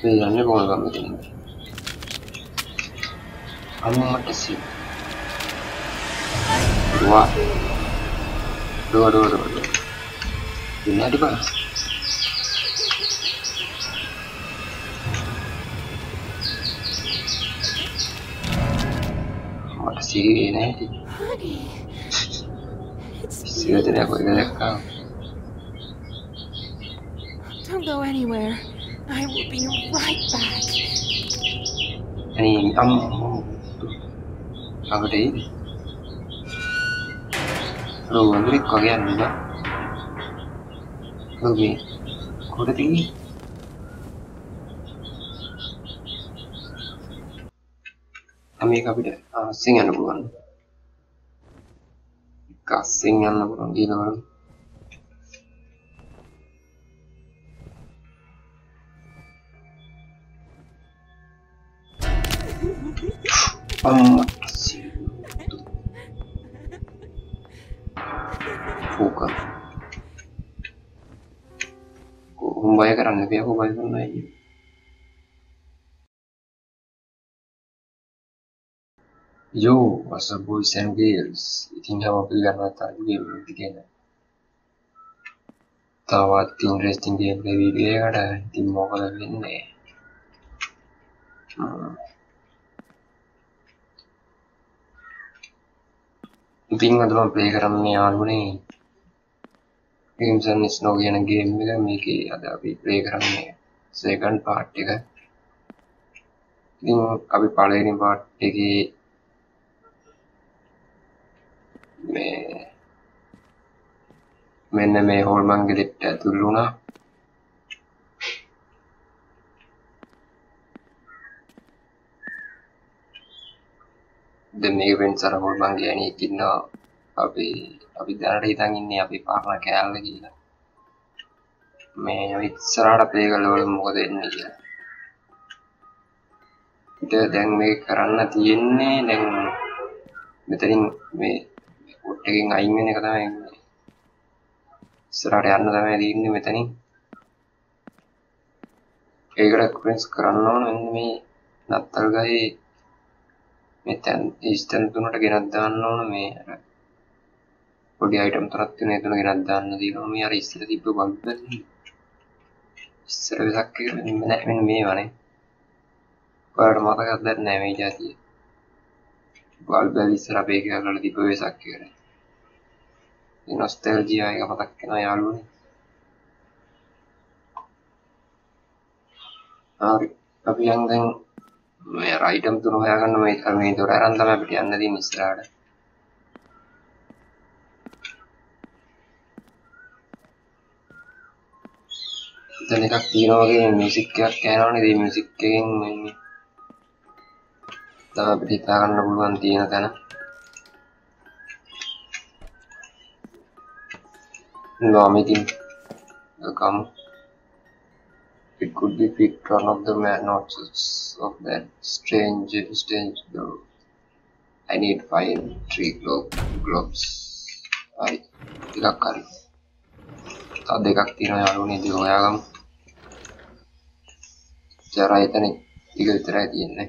Pilihannya gue gak mikirin. Paling mati sih. Dua. Ini ada pak. Masih ini aja. Sudah tidak boleh kau. Don't go anywhere. I will be right back. Ini aku deh. Lo beli kalian juga. Lo beli. Kau udah tinggi. Kami kabeh singan bukan. Kasingan bukan di luar. Bukan. Kau membayangkan lebih aku bayangkan lagi. Yo, what's up boys and girls? Itinha mau pilihan rata game begini. Tawat interesting game lebih dia ada di mobile ini. Bingung dulu playground ini anu nih. Game series nogian game ini kan miki ada di playground ini. Second part ya. Ini kami paling part ini. Menne me holman gelitte tulluna. Demi pensare holman geni kinna api dari tanginne api parla kelle killa. Me itsarada pegalawala mokada enne killa. Ita den me karanna tiyenne den meterin me කොට්ටකින් අයින් වෙන එක තමයි ඉන්නේ. ඉස්සරහට යන්න තමයි තියෙන්නේ මෙතනින්. ඒකට ක්‍රෙන්ස් කරන්න ඕන මේ නත්තල් ගහේ මෙතන ඉස්තන තුනට ගෙනත් දාන්න ඕන මේ අර පොඩි අයිටම් තුනක් තියෙන ඒ තුන ගෙනත් දාන්න තියෙනවා. මේ අර ඉස්සර තිබ්බ බල්බ් වලින් ඉස්සර විසක් නෑ මෙන්න මේවනේ. ඔයාලට මතකද දැන් නෑ මේ જાතිය. බල්බ් ඉස්සර අපේ ගානවල තිබ්බ වෙසක් කියලා. Nostalgia yang apa tak kenal ya lu nih. Tapi yang teng merah item tuh noya kan kami itu orang tambah berian dari Misra ada. Dan kita kira lagi musik kayak kenal nih di musik kayak ini. Tambah beritakan duluan tiada karena. No, meeting. Welcome. It could be picked one of the notes of that strange though. I need 5 3 globes. I got curry. Tad ekak tino yalu ne di hoyagam. Jara etane tiga vitarai tiyenne.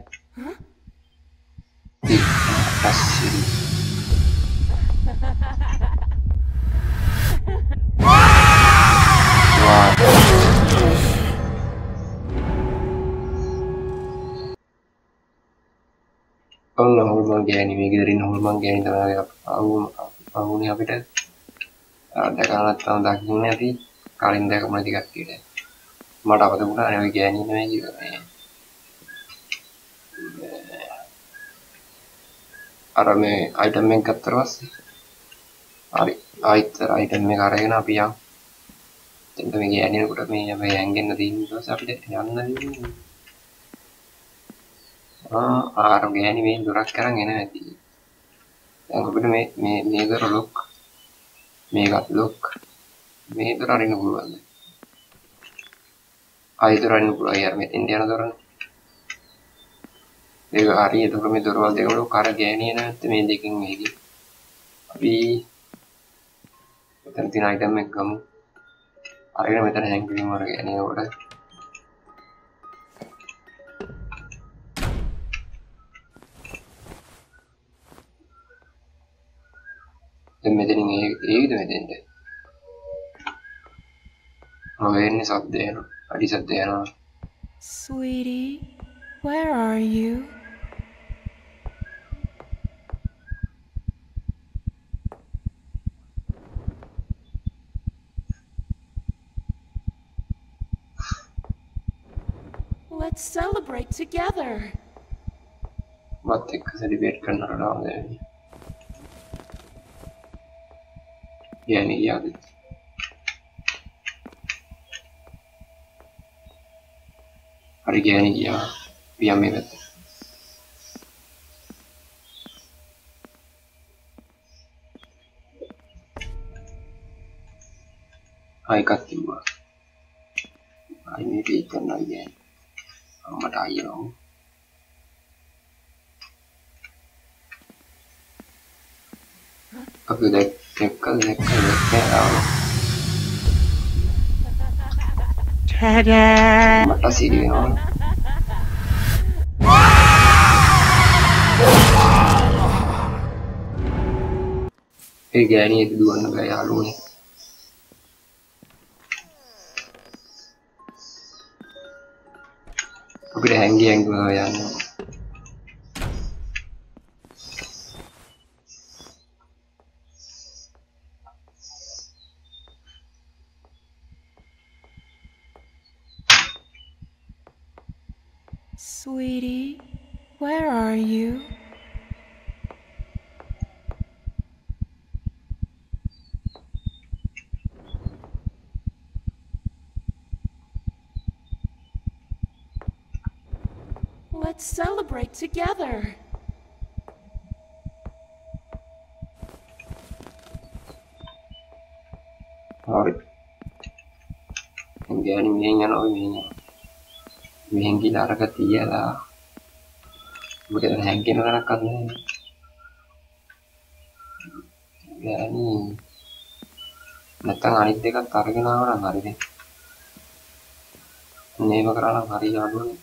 Kalau holman gani, mikirin holman gani terhadap aku ni apa dah? Ada kalau tahun dagingnya nanti kalender kemudian tiga kira. Mada apa tu bukan ada gani nama juga. Ada me item mengkat terus. Ada item mengkarya apa yang? Tentu gani aku dah punya apa yang gani nanti terus apa dah yang nanti. Orang gani main durak sekarang ini nanti. Yang kemudian mega look, mega durak ini bulan. Air durak ini bulan ya, met India durak. Dega hari itu kami durak dega look karena gani nanti main deking lagi. Abi, tentu item megam. Hari ini kita hang kering orang gani orang. Demedilinge ඒ විදිහට දෙන්න. නොයෙන්නේ සද්ද එනවා. අඩි සද්ද එනවා. Sweetie, where are you? Let's celebrate together. What the celebrate Canada? Yani yani. Hari yani ya, biamet. Hai katimba. Hai ni di Canada yani. Madayo. Aku dah kekal. Tada. Makasih dia. Gaya ni dua gaya halu ni. Aku udah hanging gue yang Sweetie, where are you? Let's celebrate together. Alright. I'm getting me and all we hang in our cat, yeah. We can hang in our cat. Yeah, me. Nothing I take a target on our hurry. Never run a hurry, I don't.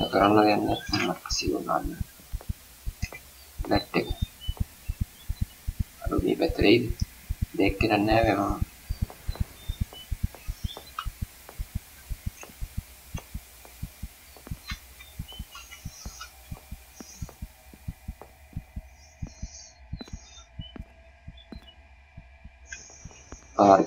Not run again, that's maximum. That thing. I will be betrayed. They can never. Alright.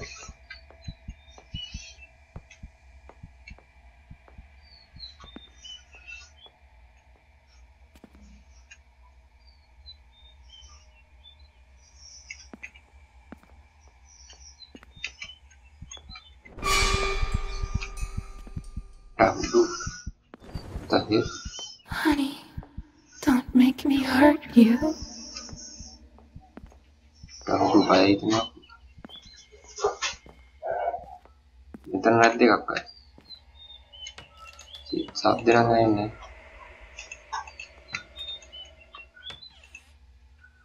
Honey, don't make me hurt you. Internet deh kakak, sabda ini,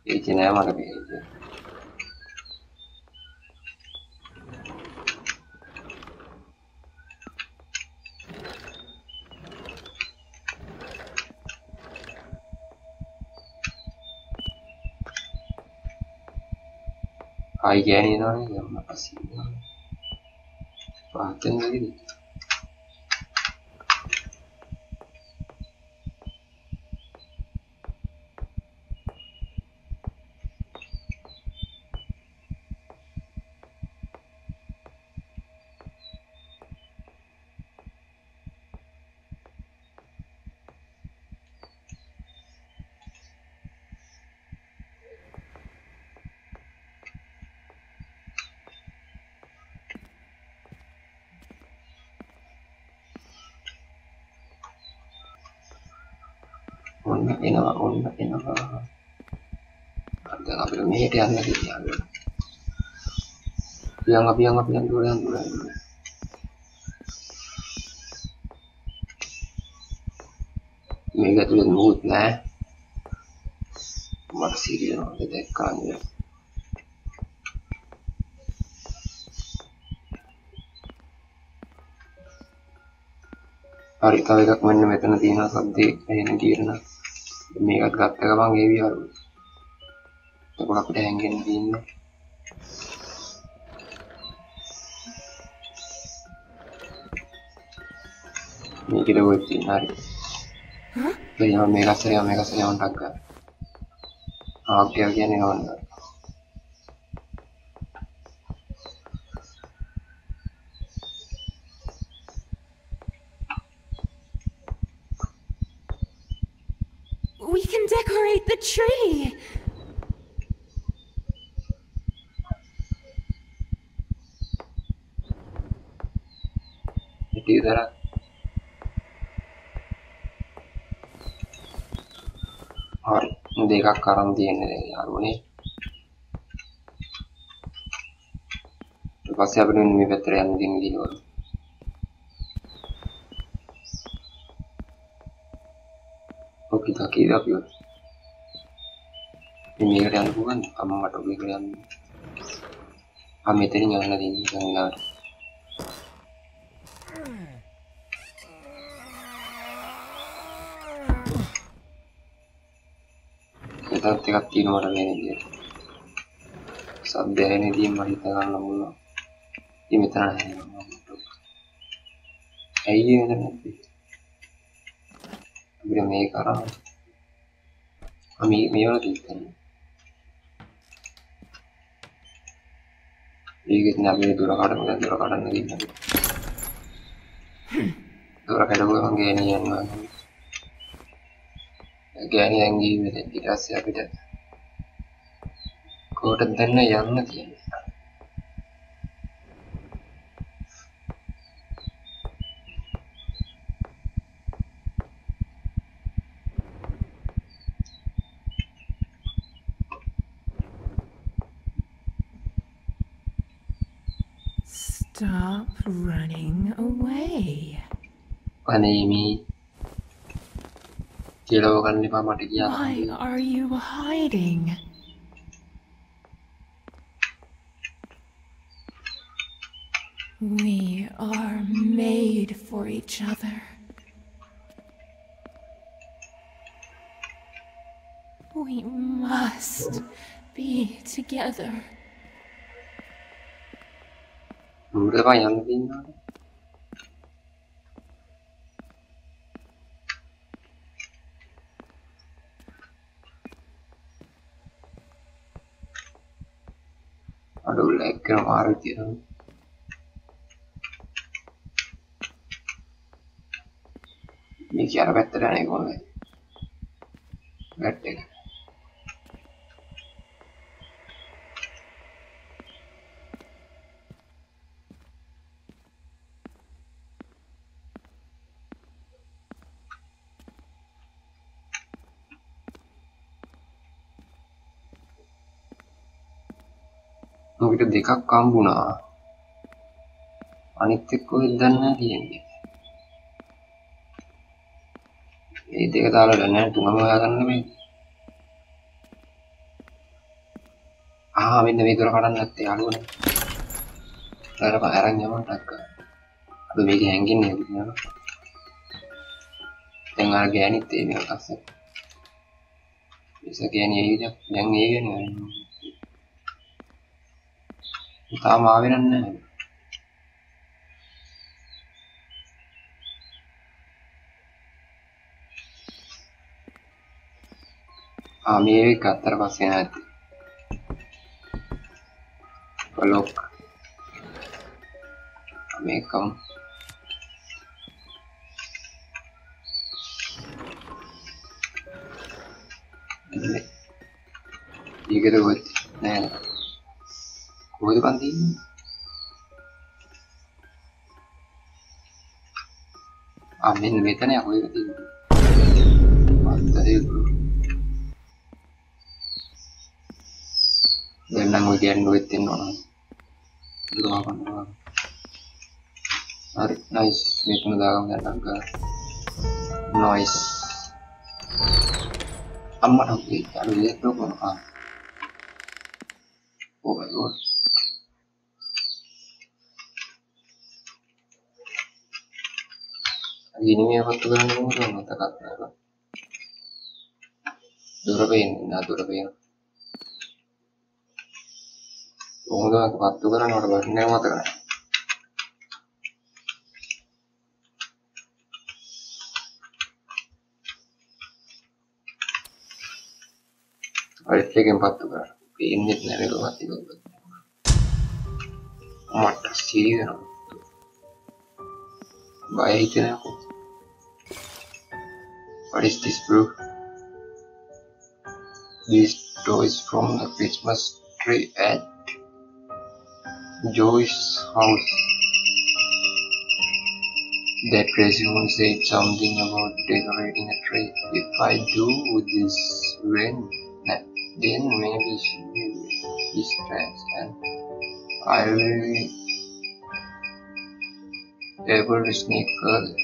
ini apa lagi ini? Ayah ini dong, yang mana sih? Paten lagi. Undak ina ba? Ada nggak belum ini dia lagi dia. Biang dulu. Mega tuh mood nah. Masih dia dekat ya. Hari kali kak mana metan dina sabde ini dirna. Mega gatta ka bang evi haru. We're not playing in game. You get away with the night. Play on Mega Sale on Dunker. I'll give you any honor. We can decorate the tree. You do that. Alright, they got current the end of the harmony. The bus happened in me better and in the world. Okay, the key of yours. The mere and woman, I'm not a big one. I'm meeting another in the Tante kattino ora viene dietro. Sa bene di maritagalla mulo. Di metrane non ho detto. E io ne ho detto. Abbiamo mai caro. Ami mi ora dicono. E che na bene dura carne di. Dura che devo anche niente. Again, yang ini tidak siap itu. Kau tentangnya yang mana dia? Stop running away. Panemi. Why are you hiding? We are made for each other. We must be together. Aduh, like kemarin dia. Ini cara betteran ya gue. Better. Kita dekak kambu na, anik teko dan nanti ini. Ini dekat ala dan nanti tunggu mereka kan lebih. Ah, ini demi durakan nanti alu nih. Karena barang zaman tak. Aduh, begini hangin ya, begini. Tengah lagi anik teh yang kasih. Bisa gini aja, yang ini nih. Kita maafin nih. Kami kater pasti nanti. Peluk. Kami kaum. Ini kita buat nih. Gue depan sini amin metannya aku ikut ini mantap ya bro dan nanggung gian duitin orang dulu apa orang hari nice metan dagang dan agak noise amat oke kalau lihat tuh apa oh my god Gini ya waktu kan nunggu dong mata kata. Durapain, nah durapain. உங்களுக்கு பத்துக்குற நான் ஒரு பக்கம் ஏமாத்துக்கிறேன். Aliflekin pattuka, pinnit neril pattuka. Mata sihir, bahaya itu aku. What is this, bro? This toy is from the Christmas tree at Joy's house. That crazy one said something about decorating a tree. If I do with this rain, then maybe she will be stressed and I will ever sneak further.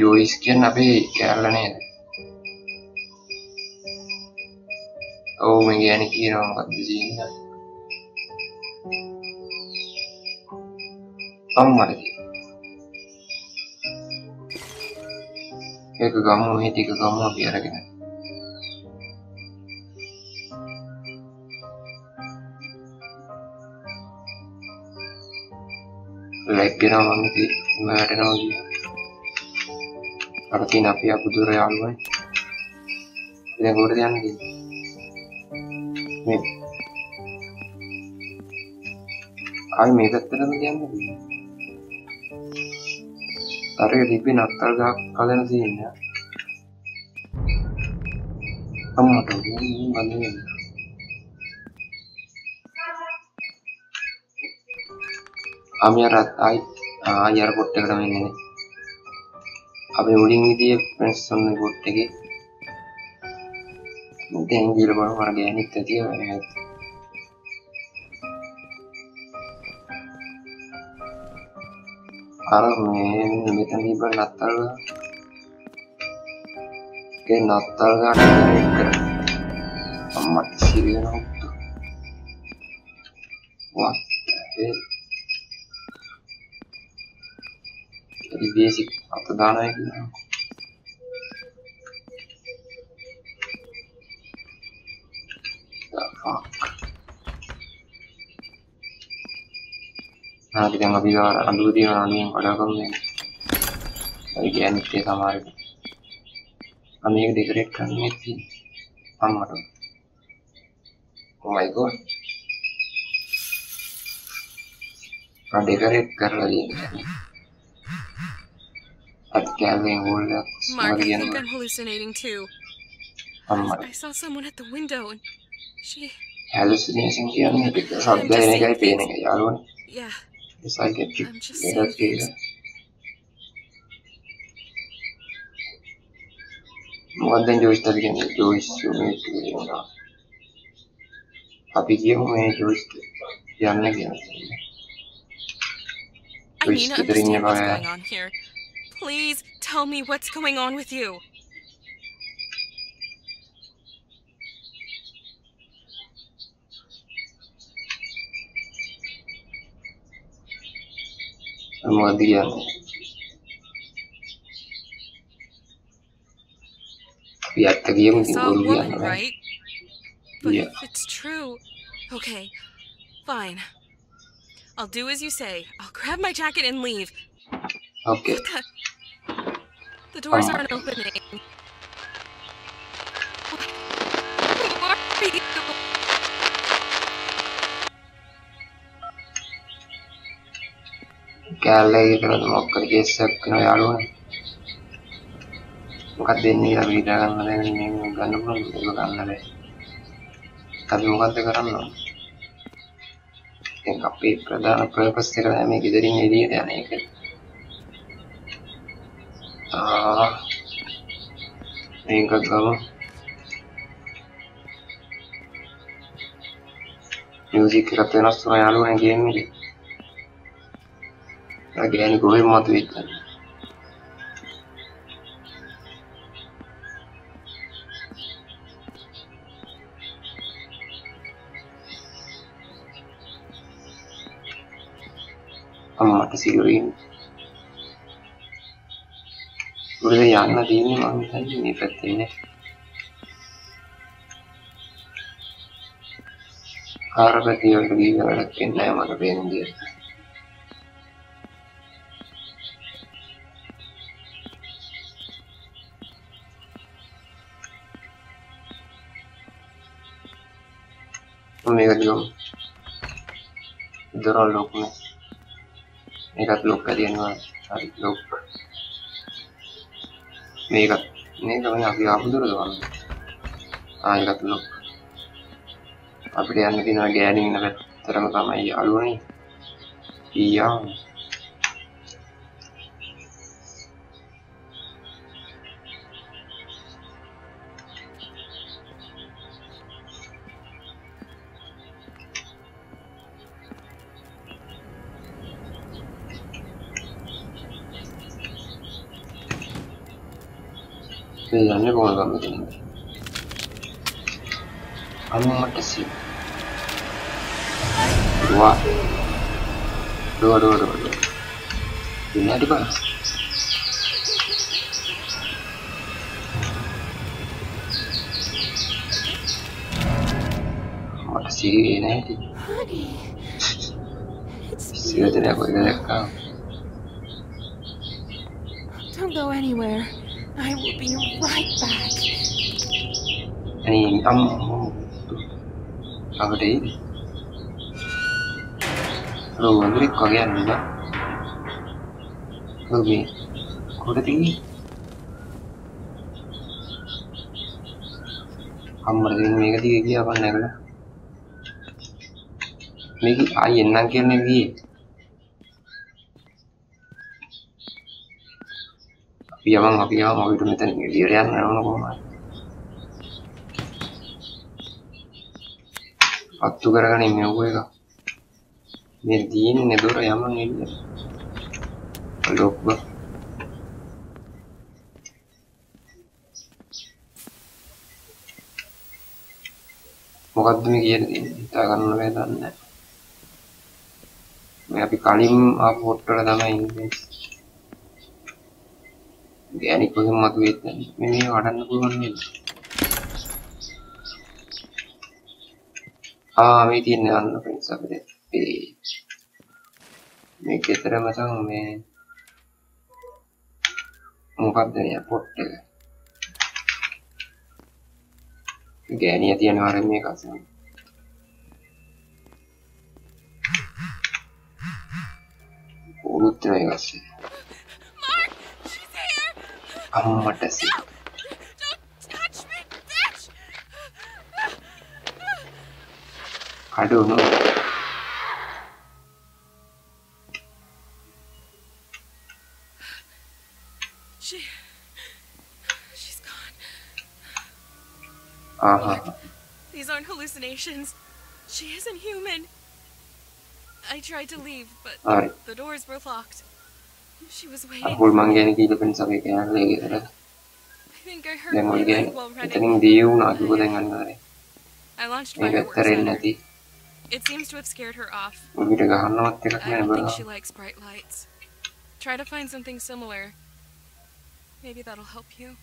Joyce can be careless. Oh, my God, here I'm going to see that. Oh, my God. Tiga kamu biar gini. Like gini orang itu, nggak ada orang juga. Arti napi aku tuh real boy. Ini gue berarti aneh. Nih, aku mikir terus gimana sih? Tarik di pin aktor kalian sih ini ya. Kamu ada ini bandingin. Amirat ayar kote kerana ini. Abi ulingi dia pensiun di kote ke. Mungkin dia lebar warga ini tadi ya. Arah main metan di Natal, ke Natal kan ada amat serius itu. Wah, jadi basic atau dana itu. हाँ कितना अभी और अंदरूनी और online पढ़ा करने अभी क्या निकले हमारे हम एक डेकोरेट करने थी हम मरो ओ माय गॉड हम डेकोरेट कर रहे हैं अब क्या लेंगे वो लोग स्मॉलियन हम मरो हैलुसिनेशन किया नहीं बिकॉज़ आप देने का ही पेन है यार वो Yes, I get you. Yeah, that's good. More than Joyce that again, Joyce, you make it enough. Happy game, Joyce, young again. I need to understand what's going on here. Please tell me what's going on with you. Kemudian biar terdiam di bulan right? Yeah. It's true. Okay, fine. I'll do as you say. I'll grab my jacket and leave. Okay. The doors aren't opening. क्या लगे तो मौका करके सब क्यों यार हो मुका दिन नहीं अभी डांग में नहीं मुका नंबर मुका काम ना ले तभी मुका तो करना ना एक अपने प्रधान प्रयास से करना है मैं किधर ही नहीं दिए थे नहीं कर नहीं कर करो म्यूजिक करते ना सुना यार हो ना गेम में Again, go him out with them. I'm not a cigarette. Really, I'm not even on the internet. Arabaki Yogi, American Lama, Bendir. Megalum, draw look, mega look, look, mega, mega, look. Aplikasi ini nggak ada yang nggak terutama ya alurnya, iya. Sebenarnya bukan kami ini, kamu mati dua ini ada pak masih ini aja sudah tidak boleh kau don't go anywhere I will be right back ini apa deh Lo ngeri kalian enggak? Lebih udah tinggi. Amar ini mega tinggi apa naik lah? Megi ayen nangkir megi. Tapi abang mau itu meten dirian orang ngomong. Waktu gara-gara ini mau gue kak. Medin ini dulu ya mang ini, lupa. Mungkin demikian kita akan melihatnya. Tapi kalim aku terutama ini, dia ini kau semua duit ini orang bukan ini. Medin ini anak prinsip deh. Make it a matang man. Move up the airport there. Again, yet you know how to make us. Mark, she's here. I'm not a sick. Don't touch me, bitch. I don't know. She's gone. Look, these aren't hallucinations. She isn't human. I tried to leave, but the doors were locked. She was waiting. I think I heard running while running. I launched fireworks at her. It seems to have scared her off. I don't think she likes bright lights. Try to find something similar. Maybe that'll help you.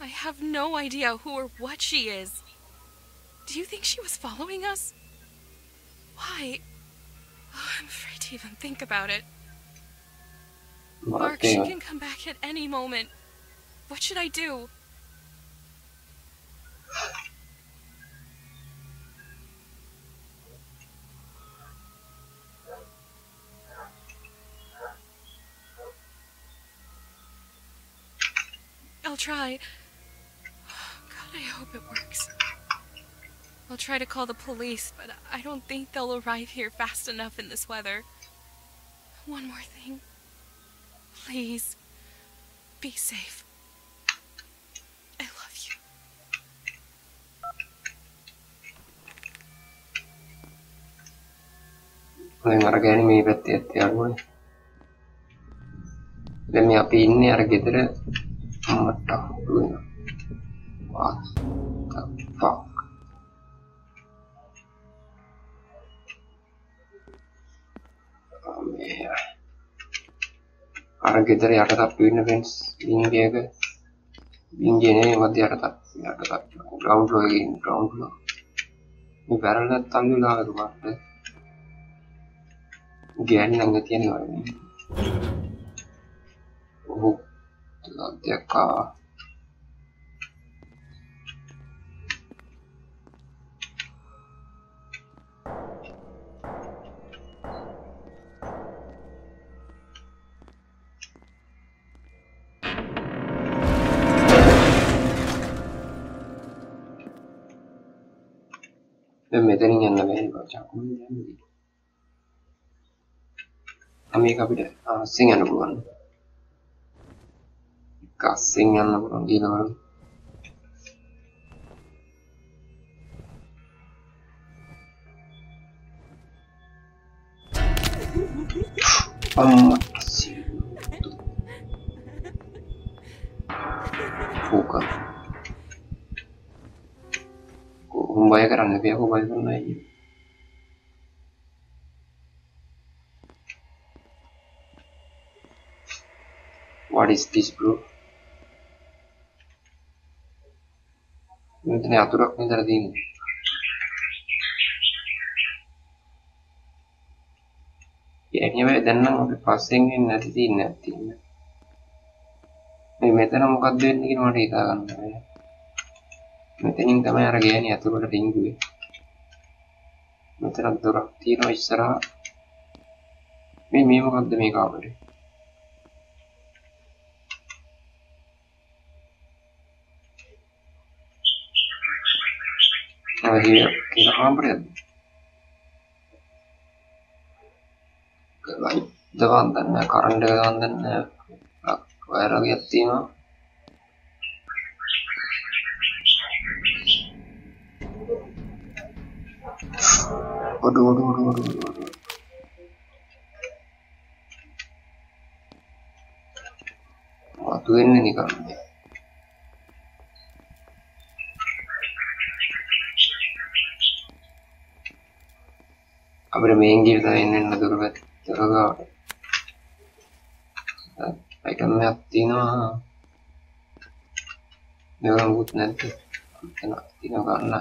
I have no idea who or what she is. Do you think she was following us? Why? Oh, I'm afraid to even think about it. Mark, she can come back at any moment. What should I do? I'll try. Oh, God, I hope it works. I'll try to call the police, but I don't think they'll arrive here fast enough in this weather. One more thing. Please, be safe. I love you. Paling harga ini mepet ya gue. Demi api ini harga itu. What the fuck? අර ගෙදර යට තට්ටු ඉන්න friends ලින්ගේක ලින්ගේනේ මැද යට තට්ටු ground floor එකේ ඉන්න ග්‍රවුන්ඩ් ෆ්ලෝ මේ බැරල් එකත් අල්ලලා ගමන් ගෑනි ළඟ තියෙනවා නේ ඔහො දෙකා මෙතනින් යන්න බැහැ මචං කොහොමද යන්නේ? මේක අපිට අස්සෙන් යන්න පුළුවන්. අස්සෙන් යන්න පුළුවන් කියලා බලන්න. අම්මා Bayar kerana biar aku bayar kerana ini. What is this, bro? Ini atur aku ini tadi ini. Ya ini bayar dan nang aku passing ini nanti ini. Ini meter aku kat deh ini kita akan bayar. මෙතනින් තමයි අර ගෑණි අතුරට රින්ගුවේ. මෙතන දොරක් තියෙනවා ඉස්සරහා. මේ මොකද්ද මේ කාමරේ? ආයේ කියලා කාමරයක්ද? ගලයි දවන් දන්න කරන්ට් එක ගවන් දන්න වයර් වර්ගයක් තියෙනවා. Waduh. Waduh ini nih kan. Abis main game tuh ini nggak turun terus. Ikan mati no. Dia orang buat nanti. Enak tina karena.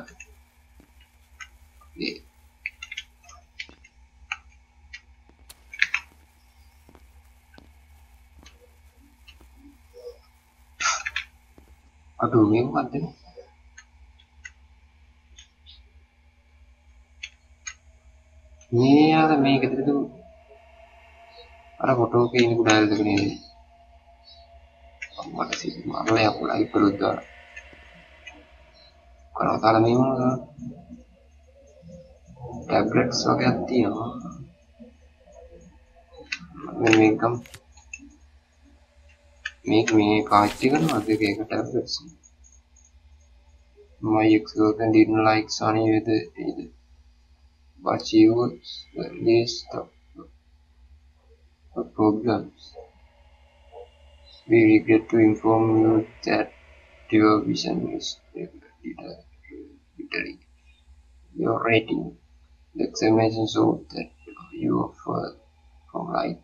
Aduh, ini mati nih. Ini ada make itu. Ada foto ke ini udah ada begini. Sama sih, malah ya aku lagi perlu dar. Kalau taruh ini mah tablet sebagai hati ya. Memang Make me particle or the gay tablets. My ex girlfriend didn't like Sunny either, but she was the least of the problems. We regret to inform you that your vision is literally your rating. The examination showed that you are far from light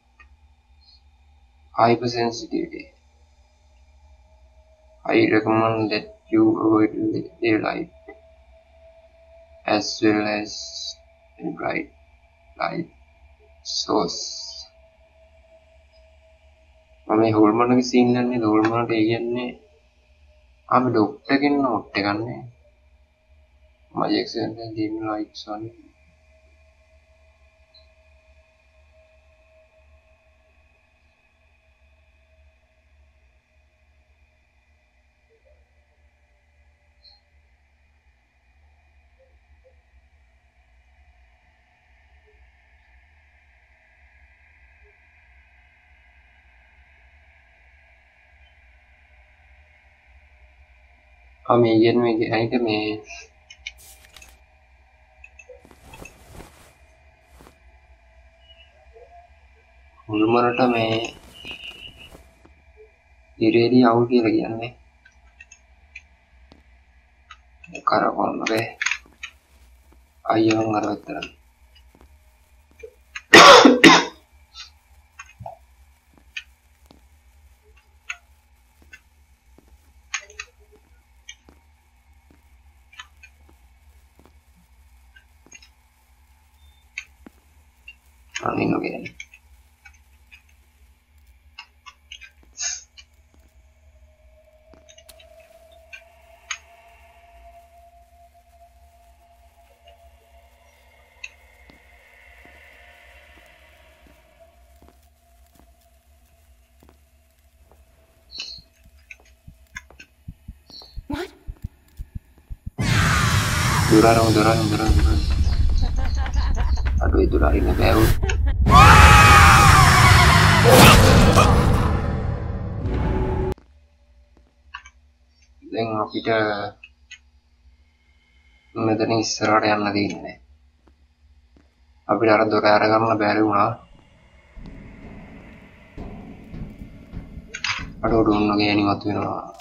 hypersensitivity. I recommend that you avoid daylight as well as bright light source. Mami hormone lagi scene lanne hormone එක කියන්නේ අපි doctor කෙනෙක් note එක ගන්න. මම exam එකෙන් dim lights on. Kami ingin menjadi kami. Ulama itu kami diri awal dia lagi aneh. Karawan mereka ayam ngarutan. running again. Durarang. Aduh, itu larinya baru. Tengok kita mengenai serarian lagi ini. Apa darah durarang lah baru lah. Aduh, dong lagi ini matuin lah.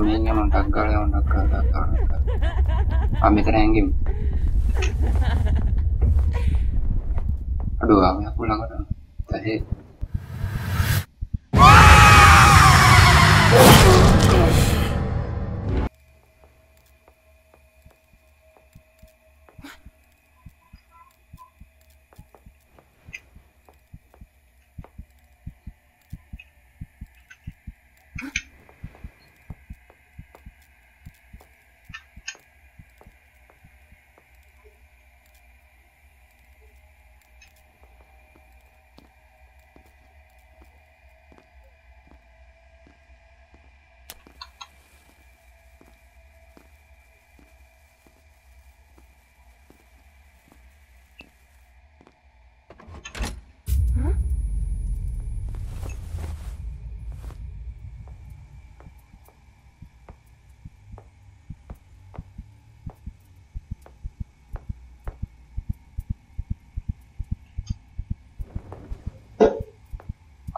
Mainnya gagal. Kami terang game. Aduh, kami pulang kan. Tadi.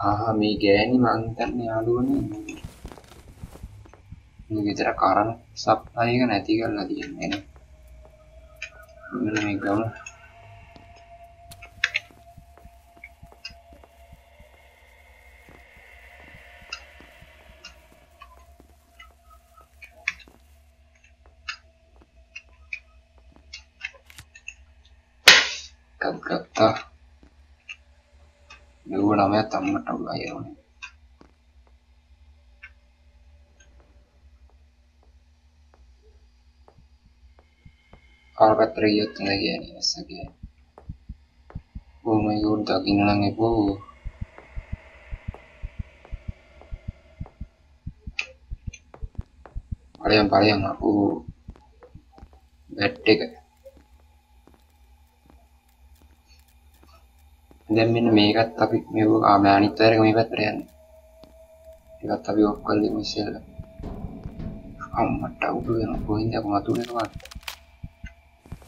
Ah, Mega ini mantan nih, aduh nih. Ini kita rekaran supply kan ya, tiga lah dia ini. Ini Mega mah. Kata-kata. Dulu namanya tamat tahu aja nih. Arbat riot lagi ya nih saja. Oh my god, tak hilang ibu. Paling aku bedek. Dan minum ikat tapi mewah aman itu yang mewah berian. Ikat tapi wakil misal, amat tahu tu yang aku ini aku matu ni tuan.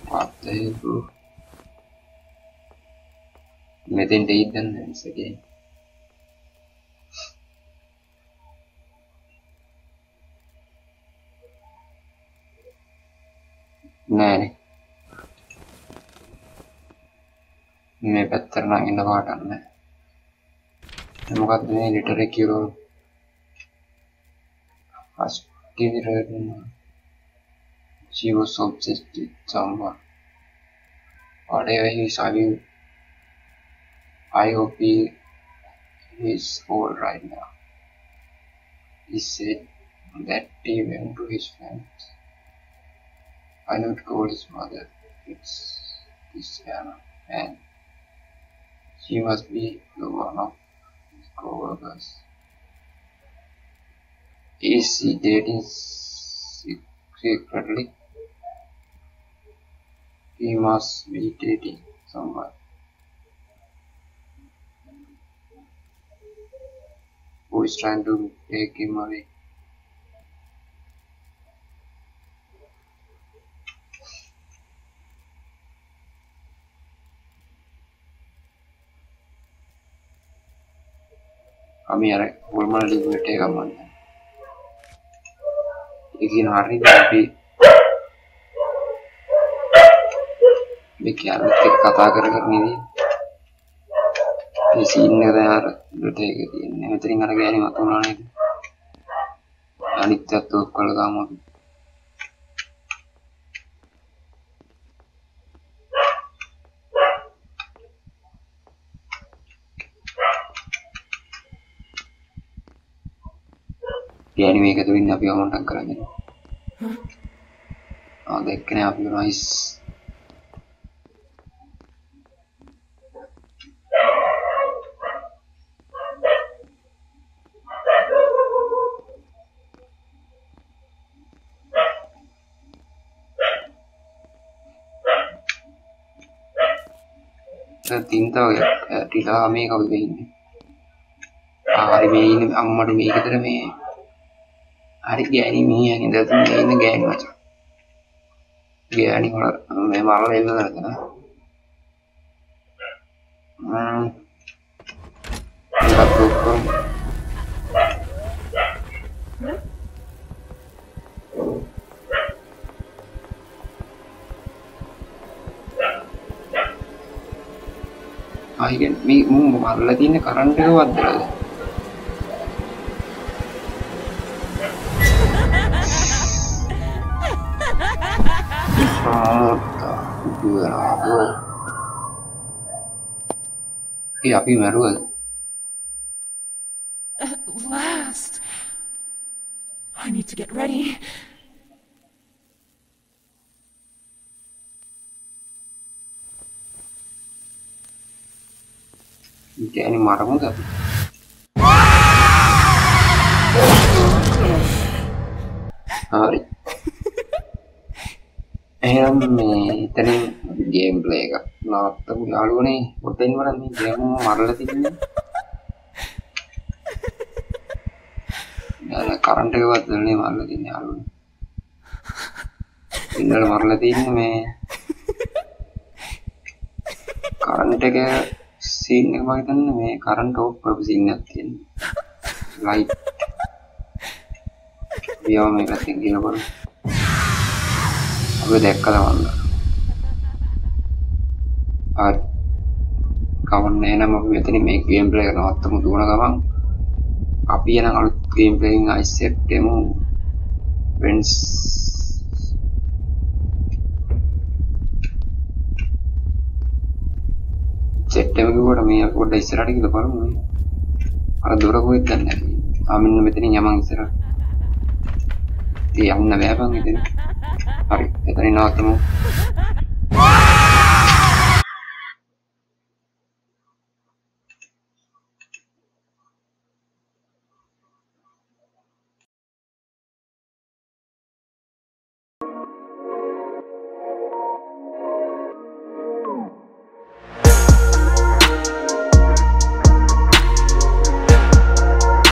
Patah itu, metin dan sebagainya. Nah. මේ පැත්තට නම් ඉන්න පාටක් නැහැ. මොකද්ද මේ litre එක කියලා? අස්කිරන ජීව සොබ්ජෙක්ට් සම්බන්ධ. Whatever he is having, I hope he is all right now. He said that he went to his friends. I not called his mother. It's his Anna and she must be the one of his co-workers. Is she dating secretly? He must be dating someone. Who is trying to take him away? kami arek Ulmer di WD kamu. Iki hari tapi bikin kata kerja ini di sini ada WD ini metering harga ini matulah itu. Anita tuh kalau kamu dia ini mereka tuh ini apa yang orang kerjain? Oh, dekatnya apa yang noise? Tertinggal ya, di dalam mereka begini. Hari ini, amma mereka itu ramai. Hari ini minyak ini datang dari negara ini macam, dia ini kalau memang lebih berat kan? Tidak cukup. Akhirnya, mungkin malah lagi ini karena dia wadah. Yeah, be mad with it. At last, I need to get ready. You get any more of them? Alright. Ini tadi gameplay kan, nah tapi lalu nih, udah ini mana nih game marah lagi ini. Nah, karena dia buat ini marah lagi nih lalu. Ini lalu marah lagi ini me. Karena dia kayak scene kayak gitu nih, karena top perbincangan ini, light. Dia mau kasih gila baru. Aku lihat kawan, ah kawan enak mau biar tadi make gameplay karena waktu mau dua orang, tapi yang kalau gameplay nggak set demo, friends, set demo juga kami aku udah istirahat gitu baru mulai, ada dua orang itu dan kami nabi tadi nyaman istirahat, dia yang nabi abang gitu. Sorry, kita ini nol temu.